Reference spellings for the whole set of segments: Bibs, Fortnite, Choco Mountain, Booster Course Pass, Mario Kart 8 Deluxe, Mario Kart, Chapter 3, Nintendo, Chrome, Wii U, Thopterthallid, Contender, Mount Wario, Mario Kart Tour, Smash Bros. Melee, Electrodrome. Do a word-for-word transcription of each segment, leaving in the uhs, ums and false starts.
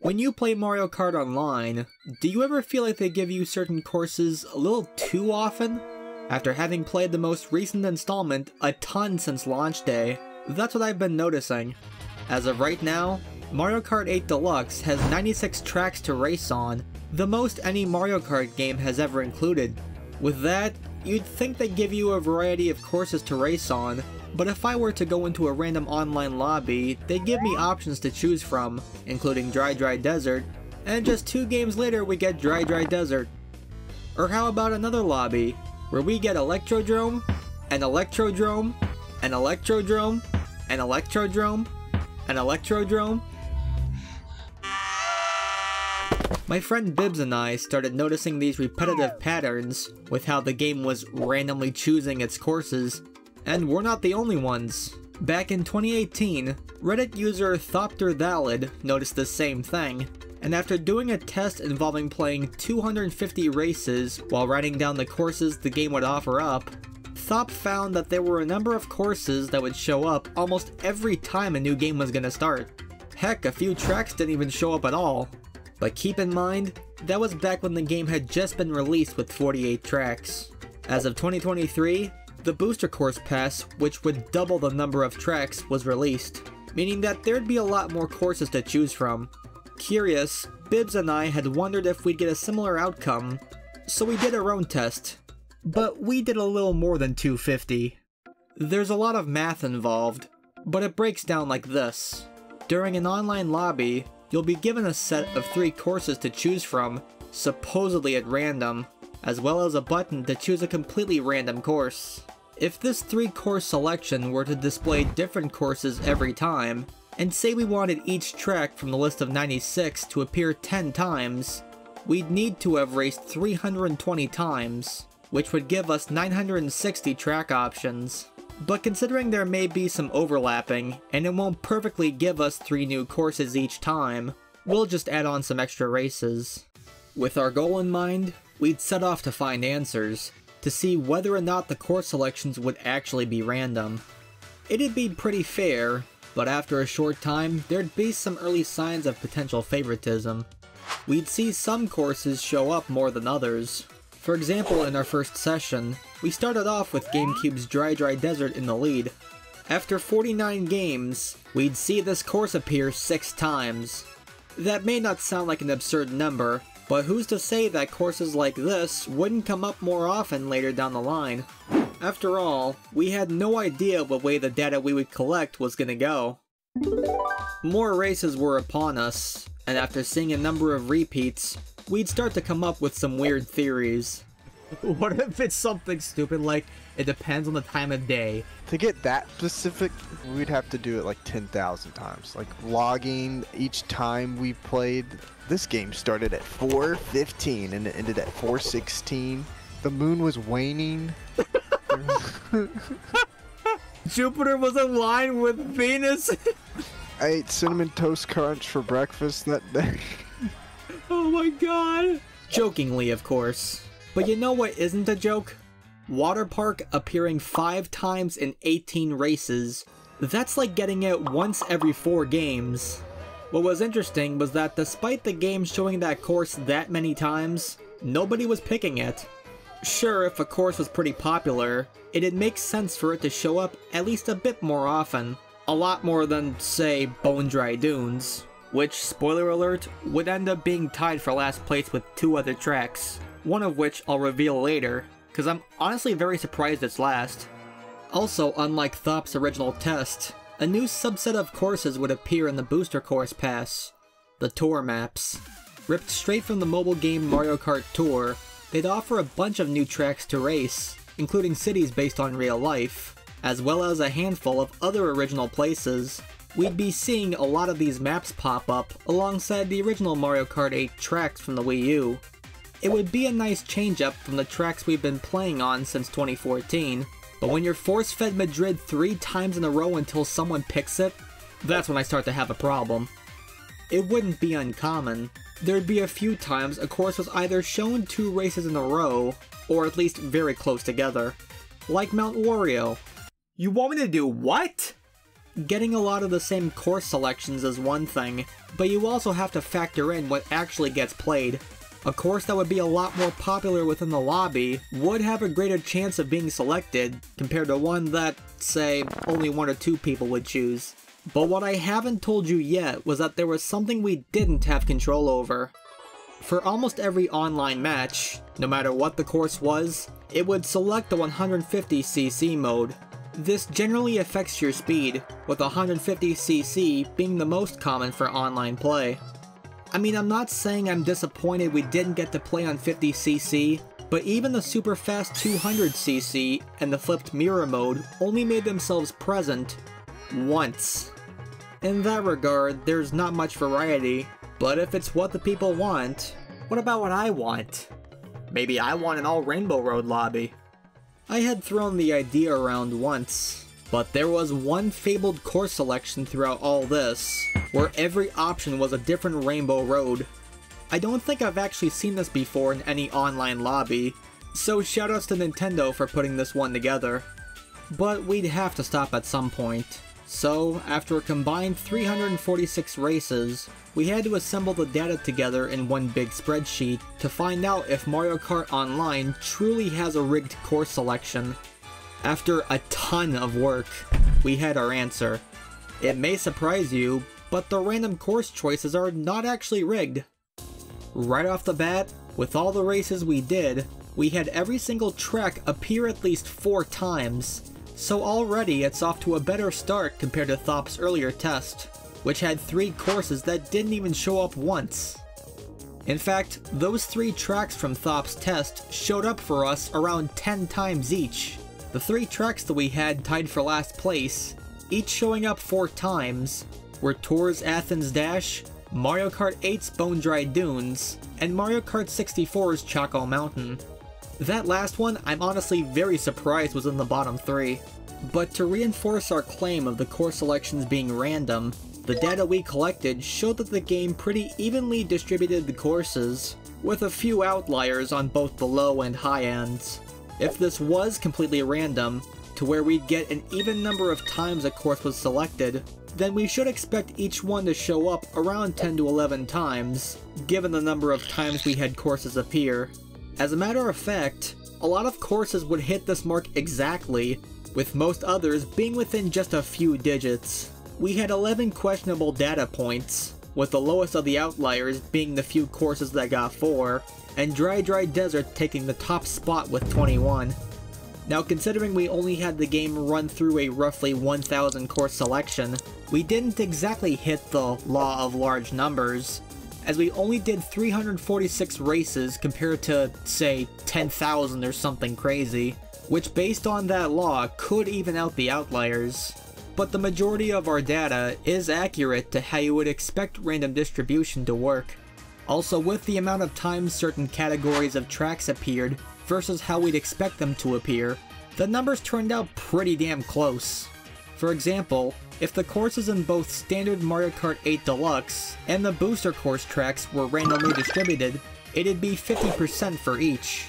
When you play Mario Kart Online, do you ever feel like they give you certain courses a little too often? After having played the most recent installment a ton since launch day, that's what I've been noticing. As of right now, Mario Kart eight Deluxe has ninety-six tracks to race on, the most any Mario Kart game has ever included. With that, you'd think they'd give you a variety of courses to race on, but if I were to go into a random online lobby, they'd give me options to choose from, including Dry Dry Desert, and just two games later we get Dry Dry Desert. Or how about another lobby, where we get Electrodrome, an Electrodrome, an Electrodrome, an Electrodrome, an Electrodrome? My friend Bibs and I started noticing these repetitive patterns with how the game was randomly choosing its courses, and we're not the only ones. Back in twenty eighteen, Reddit user Thopterthallid noticed the same thing, and after doing a test involving playing two hundred fifty races while writing down the courses the game would offer up, Thop found that there were a number of courses that would show up almost every time a new game was gonna start. Heck, a few tracks didn't even show up at all. But keep in mind, that was back when the game had just been released with forty-eight tracks. As of twenty twenty-three, the Booster Course Pass, which would double the number of tracks, was released, meaning that there'd be a lot more courses to choose from. Curious, Bibs and I had wondered if we'd get a similar outcome, so we did our own test. But we did a little more than two hundred fifty. There's a lot of math involved, but it breaks down like this. During an online lobby, you'll be given a set of three courses to choose from, supposedly at random, as well as a button to choose a completely random course. If this three-course selection were to display different courses every time, and say we wanted each track from the list of ninety-six to appear ten times, we'd need to have raced three hundred twenty times, which would give us nine hundred sixty track options. But considering there may be some overlapping, and it won't perfectly give us three new courses each time, we'll just add on some extra races. With our goal in mind, we'd set off to find answers, to see whether or not the course selections would actually be random. It'd be pretty fair, but after a short time, there'd be some early signs of potential favoritism. We'd see some courses show up more than others. For example, in our first session, we started off with GameCube's Dry Dry Desert in the lead. After forty-nine games, we'd see this course appear six times. That may not sound like an absurd number, but who's to say that courses like this wouldn't come up more often later down the line? After all, we had no idea what way the data we would collect was gonna go. More races were upon us, and after seeing a number of repeats, we'd start to come up with some weird theories. What if it's something stupid like, it depends on the time of day? To get that specific, we'd have to do it like ten thousand times. Like logging each time we played. This game started at four fifteen and it ended at four sixteen. The moon was waning. Jupiter was in line with Venus. I ate Cinnamon Toast Crunch for breakfast that day. Oh my god! Jokingly, of course. But you know what isn't a joke? Water Park appearing five times in eighteen races. That's like getting it once every four games. What was interesting was that despite the game showing that course that many times, nobody was picking it. Sure, if a course was pretty popular, it'd make sense for it to show up at least a bit more often. A lot more than, say, Bone Dry Dunes, which, spoiler alert, would end up being tied for last place with two other tracks, one of which I'll reveal later, cause I'm honestly very surprised it's last. Also, unlike Thop's original test, a new subset of courses would appear in the Booster Course Pass, the Tour maps. Ripped straight from the mobile game Mario Kart Tour, they'd offer a bunch of new tracks to race, including cities based on real life, as well as a handful of other original places. We'd be seeing a lot of these maps pop up alongside the original Mario Kart eight tracks from the Wii U. It would be a nice change up from the tracks we've been playing on since twenty fourteen, but when you're force-fed Madrid three times in a row until someone picks it, that's when I start to have a problem. It wouldn't be uncommon. There'd be a few times a course was either shown two races in a row, or at least very close together. Like Mount Wario. You want me to do what? Getting a lot of the same course selections is one thing, but you also have to factor in what actually gets played. A course that would be a lot more popular within the lobby would have a greater chance of being selected compared to one that, say, only one or two people would choose. But what I haven't told you yet was that there was something we didn't have control over. For almost every online match, no matter what the course was, it would select the one hundred fifty C C mode. This generally affects your speed, with one hundred fifty C C being the most common for online play. I mean, I'm not saying I'm disappointed we didn't get to play on fifty C C, but even the super fast two hundred C C and the flipped mirror mode only made themselves present once. In that regard, there's not much variety, but if it's what the people want, what about what I want? Maybe I want an all Rainbow Road lobby. I had thrown the idea around once, but there was one fabled course selection throughout all this, where every option was a different Rainbow Road. I don't think I've actually seen this before in any online lobby, so shoutouts to Nintendo for putting this one together. But we'd have to stop at some point. So, after a combined three hundred forty-six races, we had to assemble the data together in one big spreadsheet to find out if Mario Kart Online truly has a rigged course selection. After a ton of work, we had our answer. It may surprise you, but the random course choices are not actually rigged. Right off the bat, with all the races we did, we had every single track appear at least four times. So already it's off to a better start compared to Thop's earlier test, which had three courses that didn't even show up once. In fact, those three tracks from Thop's test showed up for us around ten times each. The three tracks that we had tied for last place, each showing up four times, were Tour's Athens Dash, Mario Kart eight's Bone Dry Dunes, and Mario Kart sixty-four's Choco Mountain. That last one, I'm honestly very surprised was in the bottom three. But to reinforce our claim of the course selections being random, the data we collected showed that the game pretty evenly distributed the courses, with a few outliers on both the low and high ends. If this was completely random, to where we'd get an even number of times a course was selected, then we should expect each one to show up around ten to eleven times, given the number of times we had courses appear. As a matter of fact, a lot of courses would hit this mark exactly, with most others being within just a few digits. We had eleven questionable data points, with the lowest of the outliers being the few courses that got four, and Dry Dry Desert taking the top spot with twenty-one. Now considering we only had the game run through a roughly one thousand course selection, we didn't exactly hit the law of large numbers, as we only did three hundred forty-six races compared to, say, ten thousand or something crazy, which based on that law could even out the outliers. But the majority of our data is accurate to how you would expect random distribution to work. Also, with the amount of times certain categories of tracks appeared versus how we'd expect them to appear, the numbers turned out pretty damn close. For example, if the courses in both standard Mario Kart eight Deluxe and the booster course tracks were randomly distributed, it'd be fifty percent for each.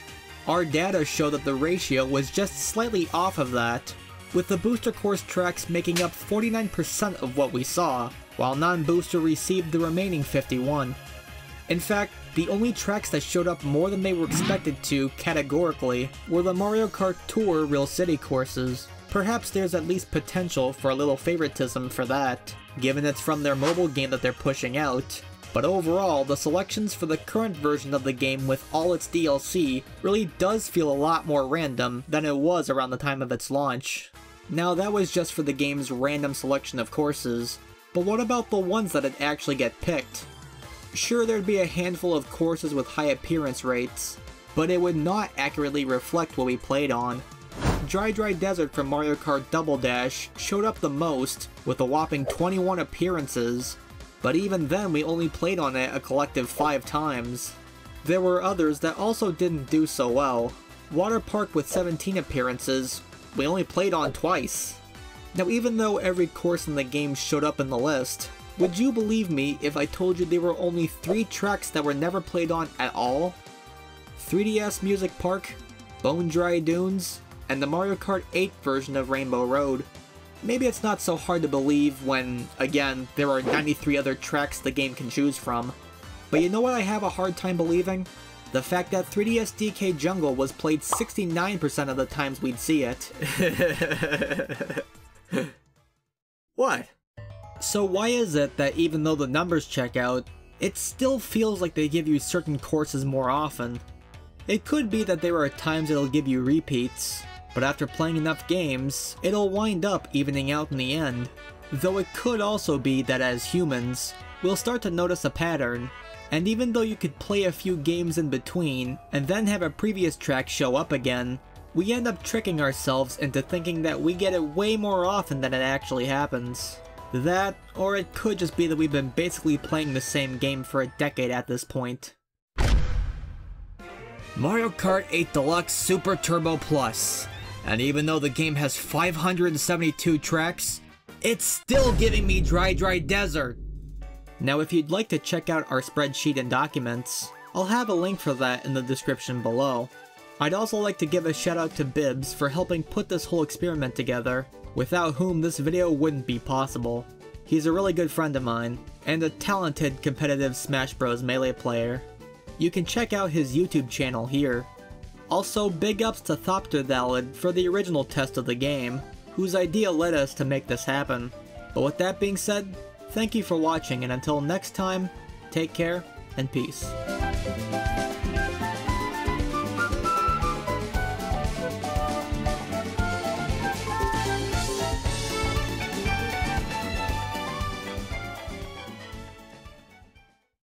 Our data show that the ratio was just slightly off of that, with the booster course tracks making up forty-nine percent of what we saw, while non-booster received the remaining fifty-one. In fact, the only tracks that showed up more than they were expected to, categorically, were the Mario Kart Tour Real City courses. Perhaps there's at least potential for a little favoritism for that, given it's from their mobile game that they're pushing out, but overall, the selections for the current version of the game with all its D L C really does feel a lot more random than it was around the time of its launch. Now that was just for the game's random selection of courses, but what about the ones that'd actually get picked? Sure, there'd be a handful of courses with high appearance rates, but it would not accurately reflect what we played on. Dry Dry Desert from Mario Kart Double Dash showed up the most, with a whopping twenty-one appearances, but even then we only played on it a collective five times. There were others that also didn't do so well. Water Park with seventeen appearances, we only played on twice. Now even though every course in the game showed up in the list, would you believe me if I told you there were only three tracks that were never played on at all? three D S Music Park, Bone Dry Dunes, and the Mario Kart eight version of Rainbow Road. Maybe it's not so hard to believe when, again, there are ninety-three other tracks the game can choose from. But you know what I have a hard time believing? The fact that three D S D K Jungle was played sixty-nine percent of the times we'd see it. What? So why is it that even though the numbers check out, it still feels like they give you certain courses more often? It could be that there are times it'll give you repeats, but after playing enough games, it'll wind up evening out in the end. Though it could also be that as humans, we'll start to notice a pattern, and even though you could play a few games in between, and then have a previous track show up again, we end up tricking ourselves into thinking that we get it way more often than it actually happens. That, or it could just be that we've been basically playing the same game for a decade at this point. Mario Kart eight Deluxe Super Turbo Plus. And even though the game has five hundred seventy-two tracks, it's still giving me Dry Dry Desert! Now if you'd like to check out our spreadsheet and documents, I'll have a link for that in the description below. I'd also like to give a shout out to Bibs for helping put this whole experiment together, without whom this video wouldn't be possible. He's a really good friend of mine, and a talented competitive Smash Bros. Melee player. You can check out his YouTube channel here. Also, big ups to Thopterthallid for the original test of the game, whose idea led us to make this happen. But with that being said, thank you for watching, and until next time, take care and peace.